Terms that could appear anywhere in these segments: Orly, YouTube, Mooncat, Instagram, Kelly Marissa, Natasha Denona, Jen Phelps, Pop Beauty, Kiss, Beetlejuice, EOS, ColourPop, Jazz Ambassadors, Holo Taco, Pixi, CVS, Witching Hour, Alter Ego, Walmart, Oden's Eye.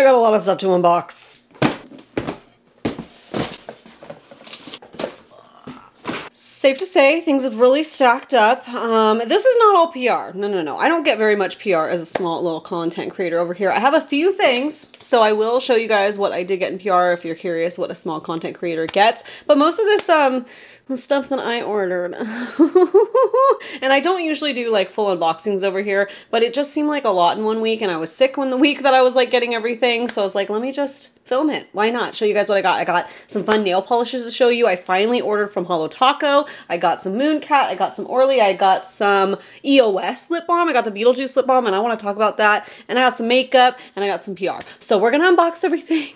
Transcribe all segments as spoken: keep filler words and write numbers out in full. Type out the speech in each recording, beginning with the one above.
I got a lot of stuff to unbox. Safe to say, things have really stacked up. Um, this is not all P R. No, no, no. I don't get very much P R as a small little content creator over here. I have a few things, so I will show you guys what I did get in P R if you're curious what a small content creator gets. But most of this um, stuff that I ordered. And I don't usually do like full unboxings over here, but it just seemed like a lot in one week, and I was sick when the week that I was like getting everything. So I was like, let me just film it. Why not? Show you guys what I got. I got some fun nail polishes to show you. I finally ordered from Holo Taco. I got some Mooncat, I got some Orly, I got some E O S lip balm, I got the Beetlejuice lip balm, and I want to talk about that, and I got some makeup, and I got some P R. So we're going to unbox everything,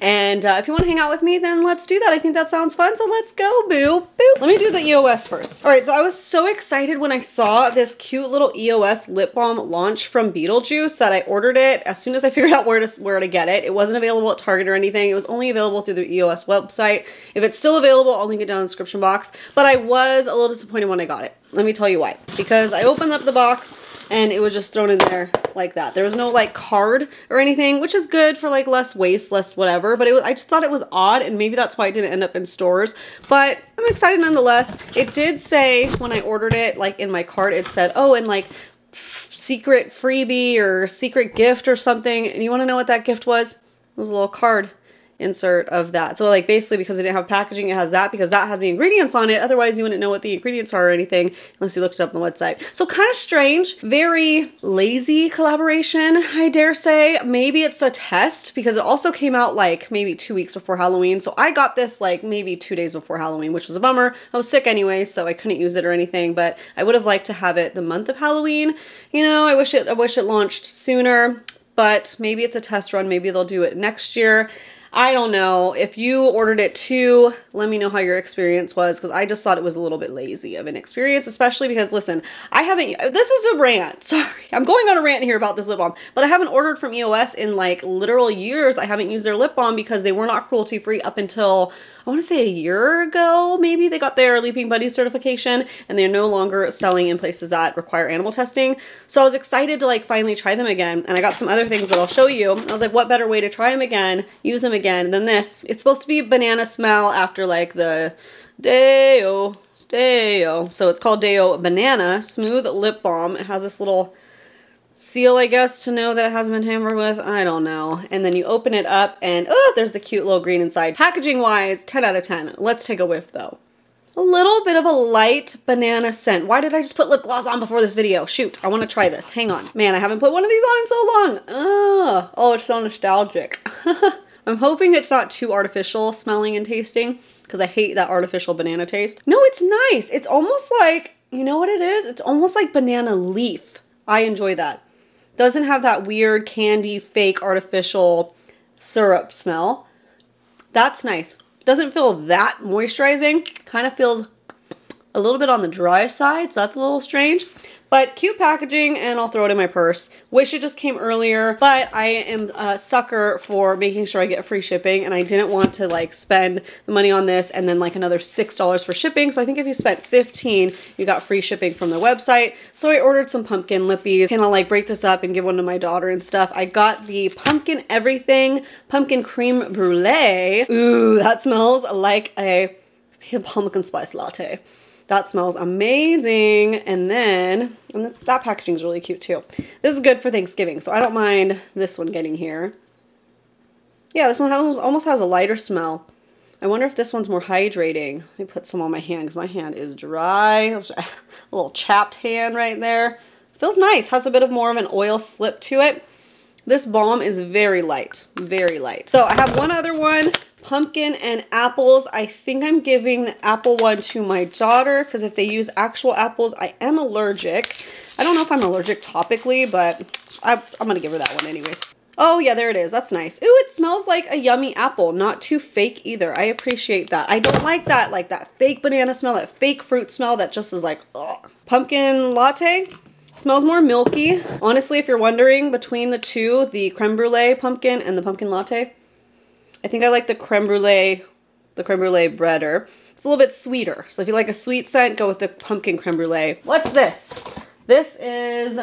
and uh, if you want to hang out with me, then let's do that. I think that sounds fun, so let's go, boo, boo. Let me do the E O S first. All right, so I was so excited when I saw this cute little E O S lip balm launch from Beetlejuice that I ordered it as soon as I figured out where to, where to get it. It wasn't available at Target or anything. It was only available through the E O S website. If it's still available, I'll link it down in the description box, but I was a little disappointed when I got it. Let me tell you why. Because I opened up the box and it was just thrown in there like that. There was no like card or anything, which is good for like less waste, less whatever, but it was, I just thought it was odd, and maybe that's why it didn't end up in stores, but I'm excited nonetheless. It did say when I ordered it, like in my cart, it said, oh, and like secret freebie or secret gift or something. And you wanna know what that gift was? It was a little card insert of that. So like basically because it didn't have packaging, it has that because that has the ingredients on it. Otherwise you wouldn't know what the ingredients are or anything unless you looked it up on the website. So kind of strange, very lazy collaboration, I dare say. Maybe it's a test because it also came out like maybe two weeks before Halloween. So I got this like maybe two days before Halloween, which was a bummer. I was sick anyway, so I couldn't use it or anything, but I would have liked to have it the month of Halloween. You know, I wish it, I wish it launched sooner, but maybe it's a test run. Maybe they'll do it next year. I don't know. If you ordered it too, let me know how your experience was, because I just thought it was a little bit lazy of an experience, especially because, listen, I haven't, this is a rant, sorry. I'm going on a rant here about this lip balm, but I haven't ordered from E O S in like literal years. I haven't used their lip balm because they were not cruelty free up until, I want to say a year ago, maybe. They got their Leaping Bunny certification and they're no longer selling in places that require animal testing. So I was excited to like finally try them again. And I got some other things that I'll show you. I was like, what better way to try them again, use them again Again, than this. It's supposed to be banana smell after like the Deo, Deo. So it's called Deo Banana Smooth Lip Balm. It has this little seal, I guess, to know that it hasn't been tampered with. I don't know. And then you open it up and oh, there's a cute little green inside. Packaging wise, ten out of ten. Let's take a whiff though. A little bit of a light banana scent. Why did I just put lip gloss on before this video? Shoot, I want to try this. Hang on. Man, I haven't put one of these on in so long. Oh, oh it's so nostalgic. I'm hoping it's not too artificial smelling and tasting because I hate that artificial banana taste. No, it's nice. It's almost like, you know what it is? It's almost like banana leaf. I enjoy that. Doesn't have that weird candy, fake, artificial syrup smell. That's nice. Doesn't feel that moisturizing. Kind of feels a little bit on the dry side, so that's a little strange. But cute packaging, and I'll throw it in my purse. Wish it just came earlier, but I am a sucker for making sure I get free shipping, and I didn't want to like spend the money on this and then like another six dollars for shipping. So I think if you spent fifteen dollars, you got free shipping from their website. So I ordered some pumpkin lippies. Kind of like break this up and give one to my daughter and stuff. I got the pumpkin everything, pumpkin creme brulee. Ooh, that smells like a pumpkin spice latte. That smells amazing. And then, and that packaging is really cute too. This is good for Thanksgiving, so I don't mind this one getting here. Yeah, this one has, almost has a lighter smell. I wonder if this one's more hydrating. Let me put some on my hand because my hand is dry. A little chapped hand right there. Feels nice, has a bit of more of an oil slip to it. This balm is very light, very light. So I have one other one. Pumpkin and apples. I think I'm giving the apple one to my daughter because if they use actual apples, I am allergic. I don't know if I'm allergic topically, but I, I'm going to give her that one anyways. Oh yeah, there it is. That's nice. Ooh, it smells like a yummy apple. Not too fake either. I appreciate that. I don't like that, like that fake banana smell, that fake fruit smell that just is like, ugh. Pumpkin latte. Smells more milky. Honestly, if you're wondering, between the two, the creme brulee pumpkin and the pumpkin latte, I think I like the creme brulee, the creme brulee breader. It's a little bit sweeter. So if you like a sweet scent, go with the pumpkin creme brulee. What's this? This is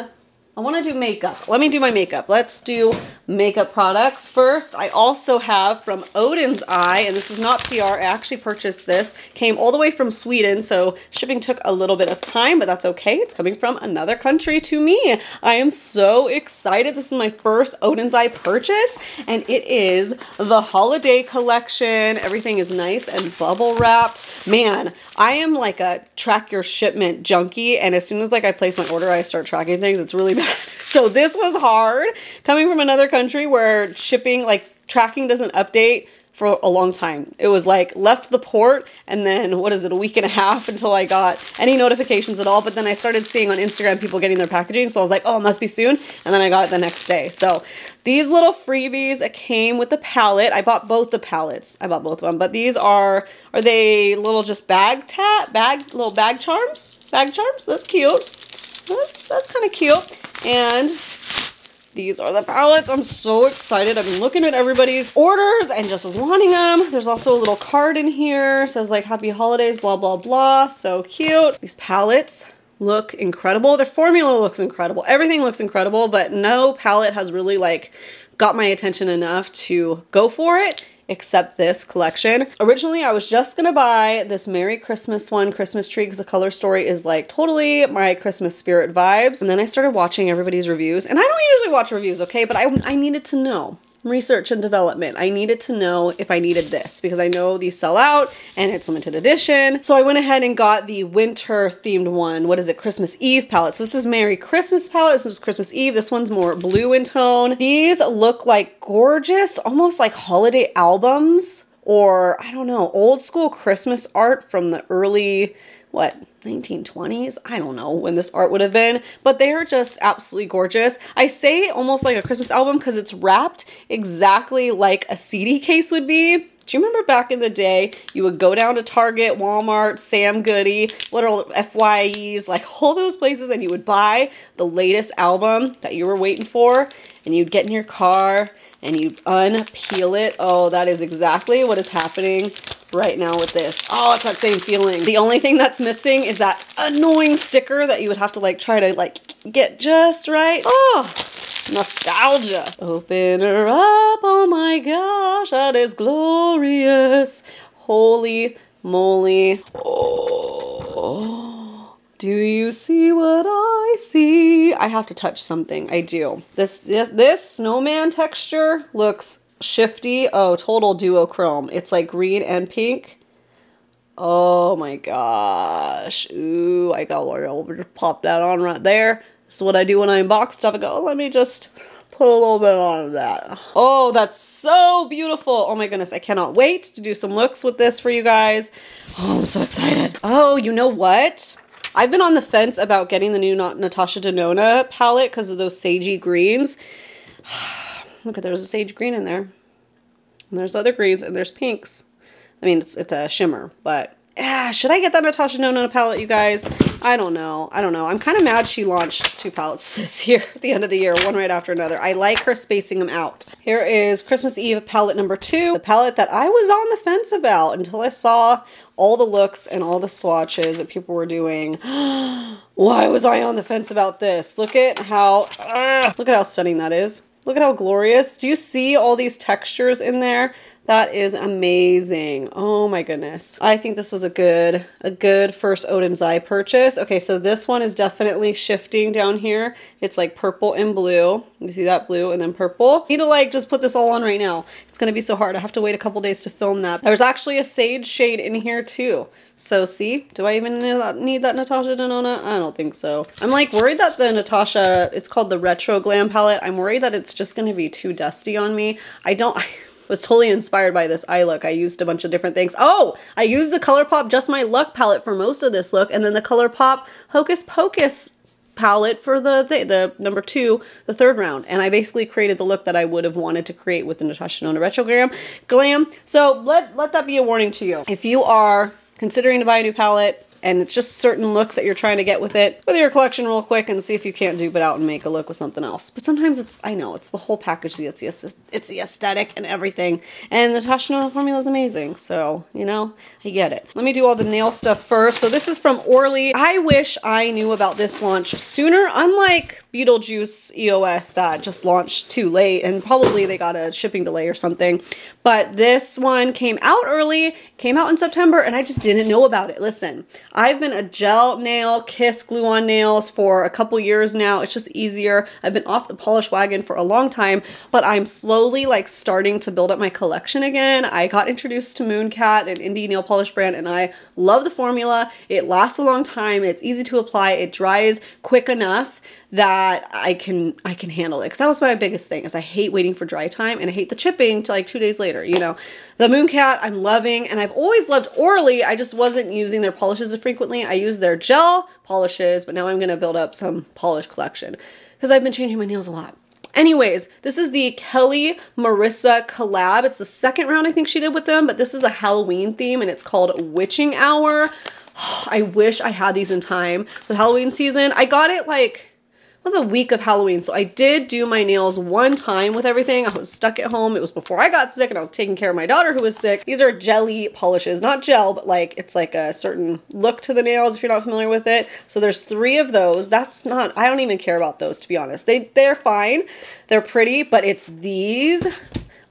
I want to do makeup. Let me do my makeup. Let's do makeup products first. I also have from Oden's Eye, and this is not P R. I actually purchased this. Came all the way from Sweden, so shipping took a little bit of time, but that's okay. It's coming from another country to me. I am so excited. This is my first Oden's Eye purchase, and it is the holiday collection. Everything is nice and bubble wrapped. Man, I am like a track your shipment junkie, and as soon as like I place my order, I start tracking things. It's really bad. So this was hard coming from another country where shipping, like tracking doesn't update for a long time. It was like left the port and then what is it, a week and a half until I got any notifications at all. But then I started seeing on Instagram people getting their packaging. So I was like, oh, it must be soon. And then I got it the next day. So these little freebies, it came with the palette. I bought both the palettes. I bought both of them, but these are, are they little just bag tat, bag, little bag charms, bag charms? That's cute. That's, that's kind of cute. And these are the palettes. I'm so excited. I've been looking at everybody's orders and just wanting them. There's also a little card in here. It says like happy holidays, blah, blah, blah. So cute. These palettes look incredible. Their formula looks incredible. Everything looks incredible, but no palette has really like got my attention enough to go for it, except this collection. Originally, I was just gonna buy this Merry Christmas one, Christmas tree, because the color story is like totally my Christmas spirit vibes. And then I started watching everybody's reviews. And I don't usually watch reviews, okay? But I, I needed to know. Research and development. I needed to know if I needed this because I know these sell out and it's limited edition. So I went ahead and got the winter themed one. What is it? Christmas Eve palette. So this is Merry Christmas palette. This is Christmas Eve. This one's more blue in tone. These look like gorgeous, almost like holiday albums or I don't know, old school Christmas art from the early, what, nineteen twenties? I don't know when this art would have been, but they are just absolutely gorgeous. I say almost like a Christmas album because it's wrapped exactly like a C D case would be. Do you remember back in the day, you would go down to Target, Walmart, Sam Goody, what are all the F Y Es, like all those places, and you would buy the latest album that you were waiting for, and you'd get in your car and you'd unpeel it. Oh, that is exactly what is happening right now with this. Oh, it's that same feeling. The only thing that's missing is that annoying sticker that you would have to like try to like get just right. Oh, nostalgia. Open her up. Oh my gosh, that is glorious. Holy moly. Oh, do you see what I see? I have to touch something. I do. This this, this snowman texture looks shifty. Oh, total duochrome. It's like green and pink. Oh my gosh. Ooh, I got one. I'll just pop that on right there. This is what I do when I unbox stuff. I go, oh, let me just put a little bit on that. Oh, that's so beautiful. Oh my goodness. I cannot wait to do some looks with this for you guys. Oh, I'm so excited. Oh, you know what? I've been on the fence about getting the new Natasha Denona palette because of those sagey greens. Look, there's a sage green in there. And there's other greens and there's pinks. I mean, it's, it's a shimmer, but ah, should I get that Natasha Denona palette, you guys? I don't know. I don't know. I'm kind of mad she launched two palettes this year at the end of the year, one right after another. I like her spacing them out. Here is Christmas Eve palette number two, the palette that I was on the fence about until I saw all the looks and all the swatches that people were doing. Why was I on the fence about this? Look at how, uh, look at how stunning that is. Look at how glorious. Do you see all these textures in there? That is amazing. Oh my goodness. I think this was a good, a good first Oden's Eye purchase. Okay, so this one is definitely shifting down here. It's like purple and blue. You see that blue and then purple. I need to like just put this all on right now. It's gonna be so hard. I have to wait a couple days to film that. There's actually a sage shade in here too. So see, do I even need that Natasha Denona? I don't think so. I'm like worried that the Natasha, it's called the Retro Glam palette. I'm worried that it's just gonna be too dusty on me. I don't, I was totally inspired by this eye look. I used a bunch of different things. Oh, I used the ColourPop Just My Luck palette for most of this look and then the ColourPop Hocus Pocus palette for the th the number two, the third round. And I basically created the look that I would have wanted to create with the Natasha Denona Retro Glam. Glam. So let, let that be a warning to you. If you are considering to buy a new palette, and it's just certain looks that you're trying to get with it, with your collection real quick and see if you can't dupe it out and make a look with something else. But sometimes it's, I know, it's the whole package, it's the, it's the aesthetic and everything. And the Natasha Denona formula is amazing. So, you know, I get it. Let me do all the nail stuff first. So this is from Orly. I wish I knew about this launch sooner. Unlike Beetlejuice E O S that just launched too late, and probably they got a shipping delay or something. But this one came out early, came out in September, and I just didn't know about it. Listen, I've been a gel nail, Kiss glue-on nails for a couple years now. It's just easier. I've been off the polish wagon for a long time, but I'm slowly like starting to build up my collection again. I got introduced to Mooncat, an indie nail polish brand, and I love the formula. It lasts a long time. It's easy to apply. It dries quick enough that I can I can handle it, because that was my biggest thing, is I hate waiting for dry time, and I hate the chipping to like two days later, you know. The Mooncat I'm loving, and I've always loved Orly. I just wasn't using their polishes as frequently. I use their gel polishes, but now I'm gonna build up some polish collection because I've been changing my nails a lot. Anyways, this is the Kelly Marissa collab. It's the second round I think she did with them, but this is a Halloween theme, and it's called Witching Hour. I wish I had these in time for the Halloween season. I got it like well, the week of Halloween, so I did do my nails one time with everything. I was stuck at home. It was before I got sick, and I was taking care of my daughter who was sick. These are jelly polishes, not gel, but like it's like a certain look to the nails if you're not familiar with it. So there's three of those. That's not, I don't even care about those, to be honest. They, they're fine. They're pretty, but it's these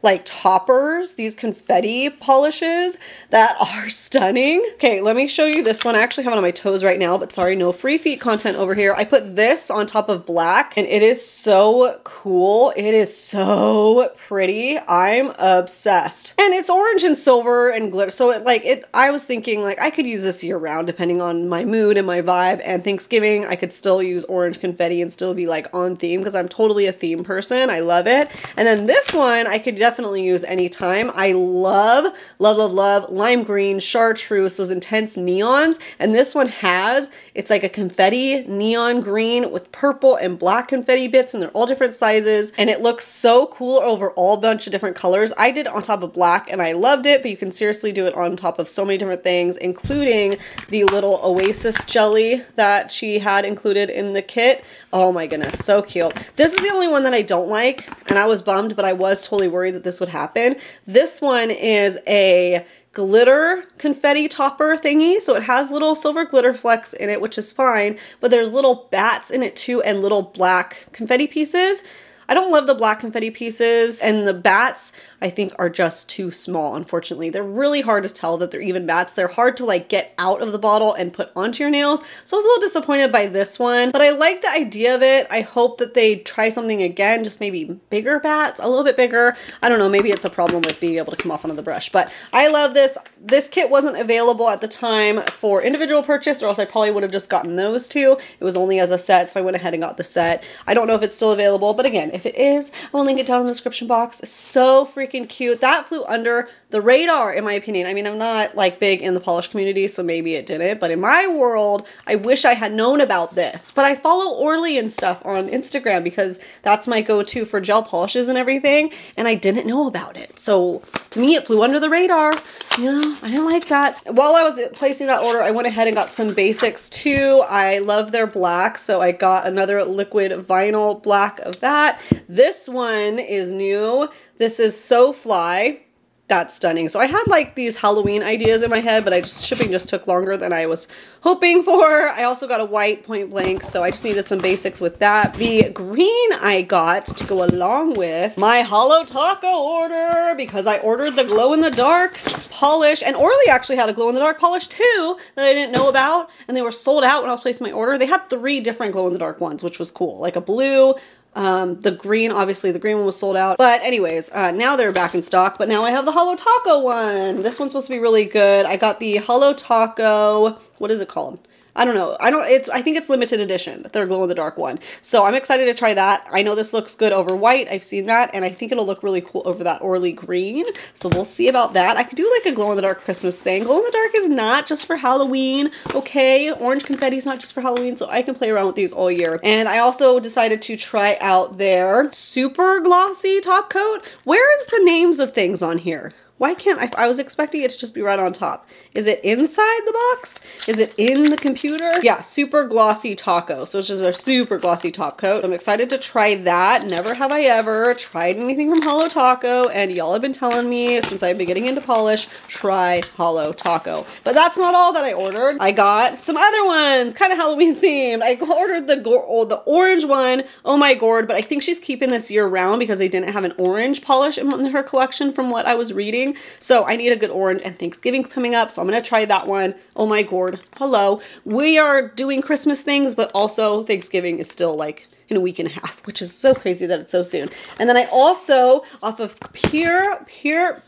like toppers, these confetti polishes that are stunning. Okay, let me show you this one. I actually have it on my toes right now, but sorry, no free feet content over here. I put this on top of black, and it is so cool. It is so pretty. I'm obsessed. And it's orange and silver and glitter. So it like it, I was thinking like I could use this year round depending on my mood and my vibe, and Thanksgiving, I could still use orange confetti and still be like on theme, because I'm totally a theme person. I love it. And then this one, I could definitely Definitely use anytime. I love, love, love, love lime green, chartreuse, those intense neons. And this one has, it's like a confetti neon green with purple and black confetti bits, and they're all different sizes. And it looks so cool over all bunch of different colors. I did it on top of black and I loved it, but you can seriously do it on top of so many different things, including the little Oasis jelly that she had included in the kit. Oh my goodness, so cute. This is the only one that I don't like, and I was bummed, but I was totally worried that this would happen. This one is a glitter confetti topper thingy, so it has little silver glitter flecks in it, which is fine, but there's little bats in it too, and little black confetti pieces. I don't love the black confetti pieces, and the bats I think are just too small, unfortunately. They're really hard to tell that they're even bats. They're hard to like get out of the bottle and put onto your nails. So I was a little disappointed by this one, but I like the idea of it. I hope that they try something again, just maybe bigger bats, a little bit bigger. I don't know, maybe it's a problem with being able to come off onto the brush, but I love this. This kit wasn't available at the time for individual purchase, or else I probably would have just gotten those two. It was only as a set, so I went ahead and got the set. I don't know if it's still available, but again, if it is, I will link it down in the description box. It's so freaking cute. That flew under the radar, in my opinion. I mean, I'm not like big in the polish community, so maybe it didn't, but in my world, I wish I had known about this. But I follow Orly and stuff on Instagram because that's my go-to for gel polishes and everything, and I didn't know about it. So to me, it flew under the radar. You know, I didn't like that. While I was placing that order, I went ahead and got some basics too. I love their black, so I got another liquid vinyl black of that. This one is new. This is So Fly. That's stunning. So I had like these Halloween ideas in my head, but I just, shipping just took longer than I was hoping for. I also got a white Point Blank, so I just needed some basics with that. The green I got to go along with my Holo Taco order, because I ordered the glow in the dark polish, and Orly actually had a glow in the dark polish too that I didn't know about, and they were sold out when I was placing my order. They had three different glow in the dark ones, which was cool, like a blue, Um, the green, obviously the green one was sold out, but anyways, uh, now they're back in stock, but now I have the Holo Taco one. This one's supposed to be really good. I got the Holo Taco, what is it called? I don't know. I don't, it's, I think it's limited edition, their glow in the dark one. So I'm excited to try that. I know this looks good over white. I've seen that. And I think it'll look really cool over that Orly green. So we'll see about that. I could do like a glow in the dark Christmas thing. Glow in the dark is not just for Halloween. Okay. Orange confetti is not just for Halloween. So I can play around with these all year. And I also decided to try out their super glossy top coat. Where is the names of things on here? Why can't I? I was expecting it to just be right on top. Is it inside the box? Is it in the computer? Yeah, super glossy taco. So it's just a super glossy top coat. I'm excited to try that. Never have I ever tried anything from Holo Taco, and y'all have been telling me since I've been getting into polish, try Holo Taco. But that's not all that I ordered. I got some other ones, kind of Halloween themed. I ordered the oh, the orange one. Oh my gourd, but I think she's keeping this year round because they didn't have an orange polish in her collection from what I was reading. So I need a good orange, and Thanksgiving's coming up, so I'm gonna try that one. Oh my gourd, hello. We are doing Christmas things, but also Thanksgiving is still like in a week and a half, which is so crazy that it's so soon. And then I also, off of pure, pure,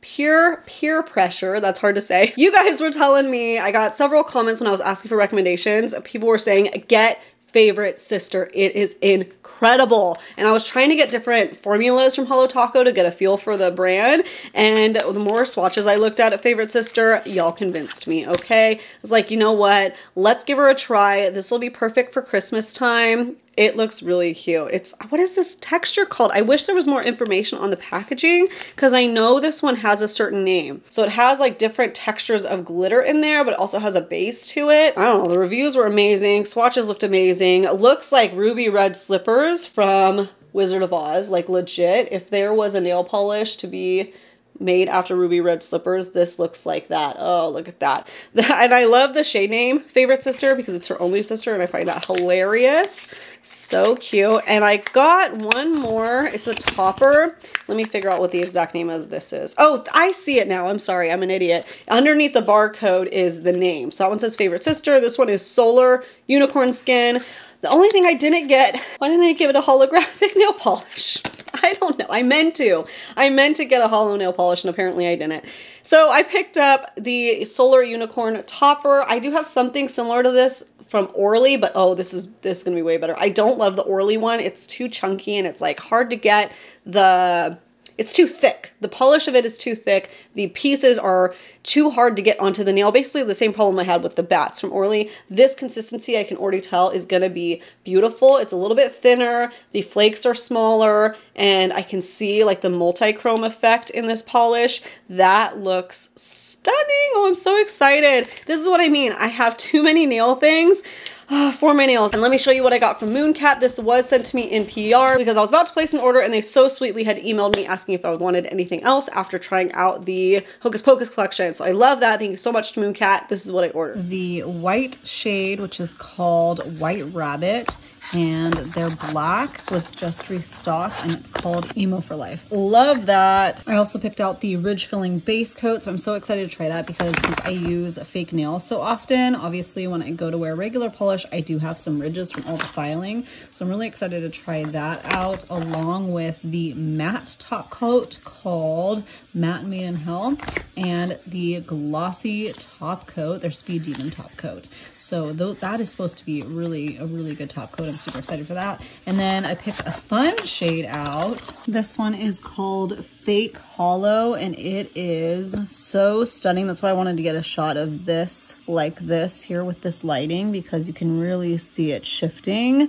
Pure peer pressure, that's hard to say. You guys were telling me, I got several comments when I was asking for recommendations. People were saying, get favorite sister. It is incredible. And I was trying to get different formulas from Holo Taco to get a feel for the brand. And the more swatches I looked at at favorite sister, y'all convinced me, okay? I was like, you know what? Let's give her a try. This will be perfect for Christmas time. It looks really cute. It's, what is this texture called? I wish there was more information on the packaging because I know this one has a certain name. So it has like different textures of glitter in there, but it also has a base to it. I don't know, the reviews were amazing. Swatches looked amazing. It looks like ruby red slippers from Wizard of Oz, like legit. If there was a nail polish to be made after ruby red slippers, this looks like that. Oh, look at that. And I love the shade name, favorite sister, because it's her only sister, and I find that hilarious. So cute. And I got one more. It's a topper. Let me figure out what the exact name of this is. Oh, I see it now. I'm sorry. I'm an idiot. Underneath the barcode is the name. So that one says favorite sister. This one is Solar Unicorn Skin. The only thing I didn't get, why didn't I give it a holographic nail polish? I don't know. I meant to. I meant to get a holo nail polish, and apparently I didn't. So I picked up the Solar Unicorn Topper. I do have something similar to this from Orly, but oh, this is this is gonna be way better. I don't love the Orly one. It's too chunky, and it's like hard to get the... It's too thick. The polish of it is too thick. The pieces are too hard to get onto the nail. Basically the same problem I had with the bats from Orly. This consistency I can already tell is gonna be beautiful. It's a little bit thinner. The flakes are smaller, and I can see like the multi-chrome effect in this polish. That looks stunning. Oh, I'm so excited. This is what I mean. I have too many nail things. Oh, for my nails. And let me show you what I got from Mooncat. This was sent to me in P R because I was about to place an order, and they so sweetly had emailed me asking if I wanted anything else after trying out the Hocus Pocus collection. So I love that. Thank you so much to Mooncat. This is what I ordered. The white shade, which is called White Rabbit, and their black was just restocked, and it's called Emo for Life. Love that. I also picked out the Ridge Filling Base Coat, so I'm so excited to try that because since I use fake nails so often, obviously when I go to wear regular polish, I do have some ridges from all the filing. So I'm really excited to try that out along with the matte top coat called Matte Made in Hell and the glossy top coat, their Speed Demon top coat. So th that is supposed to be really, a really good top coat. I'm super excited for that. And then I picked a fun shade out. This one is called Fake Holo, and it is so stunning. That's why I wanted to get a shot of this like this here with this lighting, because you can really see it shifting.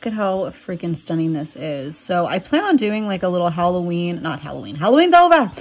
Look at how freaking stunning this is. So I plan on doing like a little Halloween, not Halloween, Halloween's over.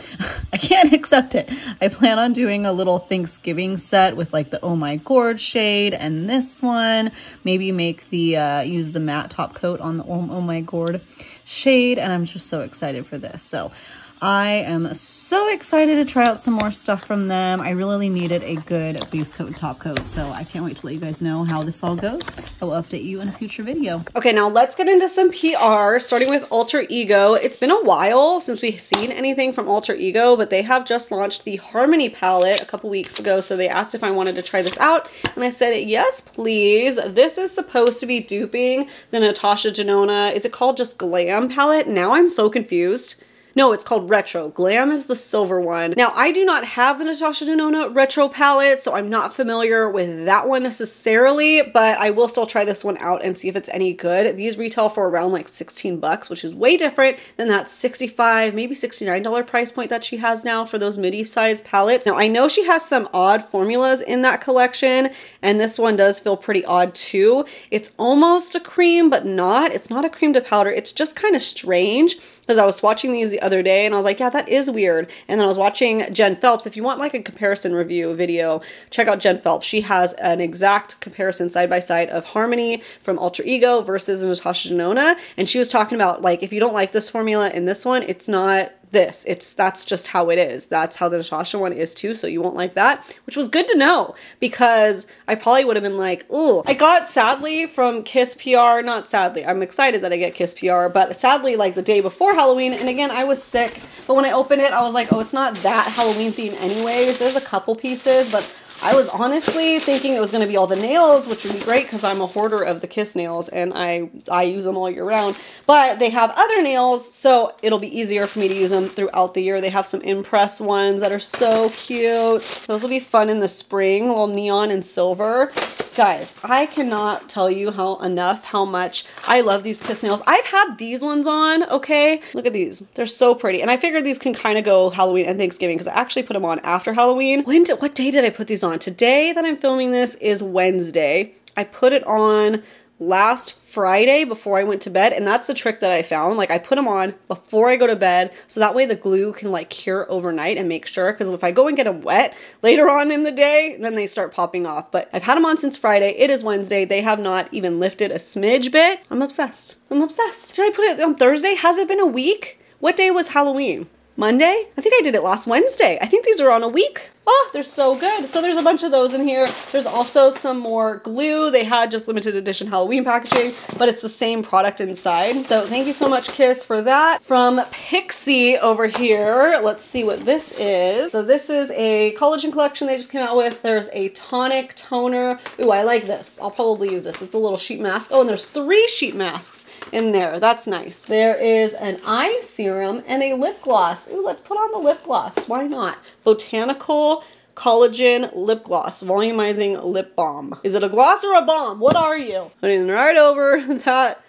I can't accept it. I plan on doing a little Thanksgiving set with like the Oh My Gourd shade and this one, maybe make the, uh, use the matte top coat on the Oh My Gourd shade. And I'm just so excited for this. So I am so excited to try out some more stuff from them. I really needed a good base coat and top coat, so I can't wait to let you guys know how this all goes. I will update you in a future video. Okay, now let's get into some P R, starting with Alter Ego. It's been a while since we've seen anything from Alter Ego, but they have just launched the Harmony palette a couple weeks ago, so they asked if I wanted to try this out, and I said, yes, please. This is supposed to be duping the Natasha Denona, is it called just Glam palette? Now I'm so confused. No, it's called Retro. Glam is the silver one. Now, I do not have the Natasha Denona Retro palette, so I'm not familiar with that one necessarily, but I will still try this one out and see if it's any good. These retail for around like sixteen bucks, which is way different than that sixty-five dollars, maybe sixty-nine dollar price point that she has now for those midi-sized palettes. Now, I know she has some odd formulas in that collection, and this one does feel pretty odd too. It's almost a cream, but not. It's not a cream to powder. It's just kind of strange. because I was watching these the other day and I was like, yeah, that is weird. And then I was watching Jen Phelps. If you want like a comparison review video, check out Jen Phelps. She has an exact comparison side by side of Harmony from Alter Ego versus Natasha Denona. And she was talking about like, if you don't like this formula in this one, it's not this. It's, that's just how it is. That's how the Natasha one is too. So you won't like that, which was good to know because I probably would have been like, ooh. I got sadly from Kiss P R, not sadly, I'm excited that I get Kiss P R, but sadly like the day before Halloween. And again, I was sick, but when I opened it, I was like, oh, it's not that Halloween themed anyways. There's a couple pieces, but I was honestly thinking it was going to be all the nails, which would be great because I'm a hoarder of the Kiss nails and I, I use them all year round, but they have other nails, so it'll be easier for me to use them throughout the year. They have some impress ones that are so cute. Those will be fun in the spring, a little neon and silver. Guys, I cannot tell you how enough how much I love these Kiss nails. I've had these ones on, okay? Look at these. They're so pretty. And I figured these can kind of go Halloween and Thanksgiving because I actually put them on after Halloween. When did, what day did I put these on? Today that I'm filming this is Wednesday. I put it on last Friday before I went to bed, and that's the trick that I found. Like I put them on before I go to bed so that way the glue can like cure overnight and make sure, because if I go and get them wet later on in the day, then they start popping off. But I've had them on since Friday. It is Wednesday. They have not even lifted a smidge bit. I'm obsessed. I'm obsessed. Did I put it on Thursday? Has it been a week? What day was Halloween? Monday? I think I did it last Wednesday. I think these are on a week. Oh, they're so good. So there's a bunch of those in here. There's also some more glue. They had just limited edition Halloween packaging, but it's the same product inside. So thank you so much, Kiss, for that. From Pixi over here, let's see what this is. So this is a collagen collection they just came out with. There's a tonic toner. Ooh, I like this. I'll probably use this. It's a little sheet mask. Oh, and there's three sheet masks in there. That's nice. There is an eye serum and a lip gloss. Ooh, let's put on the lip gloss. Why not? Botanical collagen lip gloss, volumizing lip balm. Is it a gloss or a balm? What are you? Putting right over that,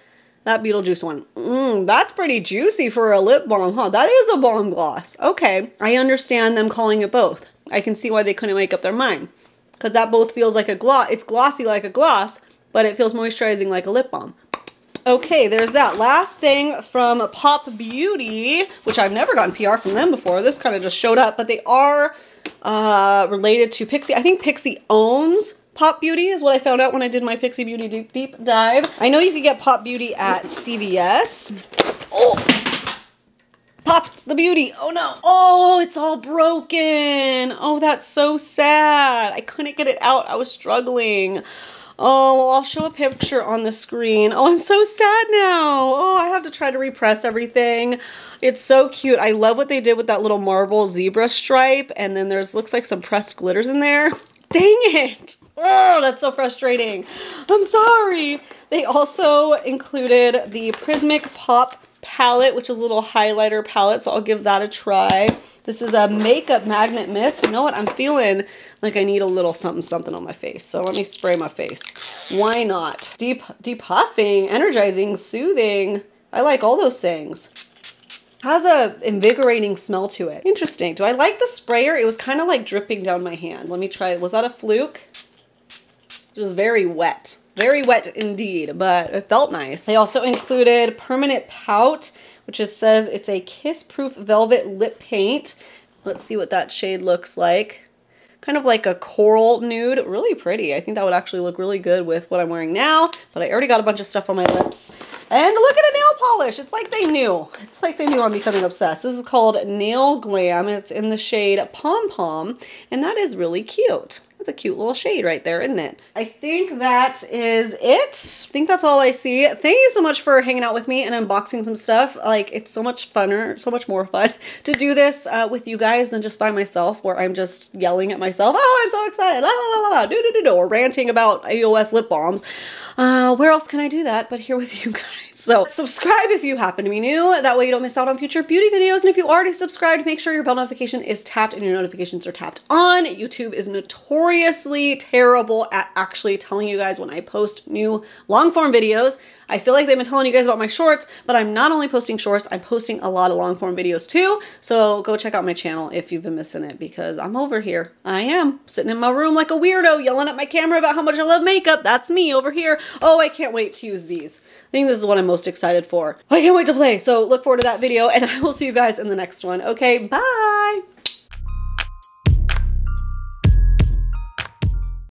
that Beetlejuice one. Mmm, that's pretty juicy for a lip balm, huh? That is a balm gloss. Okay. I understand them calling it both. I can see why they couldn't make up their mind. Because that both feels like a gloss. It's glossy like a gloss, but it feels moisturizing like a lip balm. Okay, there's that. Last thing from Pop Beauty, which I've never gotten P R from them before. This kind of just showed up, but they are uh, related to Pixi. I think Pixi owns Pop Beauty is what I found out when I did my Pixi Beauty deep, deep dive. I know you can get Pop Beauty at C V S. Oh, popped the beauty. Oh no. Oh, it's all broken. Oh, that's so sad. I couldn't get it out. I was struggling. Oh, well, I'll show a picture on the screen. Oh, I'm so sad now. Oh, I have to try to repress everything. It's so cute. I love what they did with that little marble zebra stripe. And then there's looks like some pressed glitters in there. Dang it. Oh, that's so frustrating. I'm sorry. They also included the Prismic Pop palette, which is a little highlighter palette. So I'll give that a try. This is a makeup magnet mist. You know what? I'm feeling like I need a little something, something on my face. So let me spray my face. Why not? Deep, deep huffing, energizing, soothing. I like all those things. Has a invigorating smell to it. Interesting. Do I like the sprayer? It was kind of like dripping down my hand. Let me try. Was that a fluke? It was very wet. Very wet indeed, but it felt nice. They also included Permanent Pout, which just says it's a kiss-proof velvet lip paint. Let's see what that shade looks like. Kind of like a coral nude, really pretty. I think that would actually look really good with what I'm wearing now, but I already got a bunch of stuff on my lips. And look at a nail polish. It's like they knew. It's like they knew I'm becoming obsessed. This is called Nail Glam. It's in the shade Pom Pom, and that is really cute. That's a cute little shade right there, isn't it? I think that is it. I think that's all I see. Thank you so much for hanging out with me and unboxing some stuff. Like, it's so much funner, so much more fun to do this uh, with you guys than just by myself, where I'm just yelling at myself, oh, I'm so excited, la la la la, do do do do, or ranting about E O S lip balms. Uh, where else can I do that but here with you guys? So subscribe if you happen to be new. That way you don't miss out on future beauty videos. And if you already subscribed, make sure your bell notification is tapped and your notifications are tapped on. YouTube is notorious notoriously terrible at actually telling you guys when I post new long form videos. I feel like they've been telling you guys about my shorts, but I'm not only posting shorts, I'm posting a lot of long form videos too. So go check out my channel if you've been missing it, because I'm over here. I am sitting in my room like a weirdo, yelling at my camera about how much I love makeup. That's me over here. Oh, I can't wait to use these. I think this is what I'm most excited for. I can't wait to play. So look forward to that video, and I will see you guys in the next one. Okay, bye.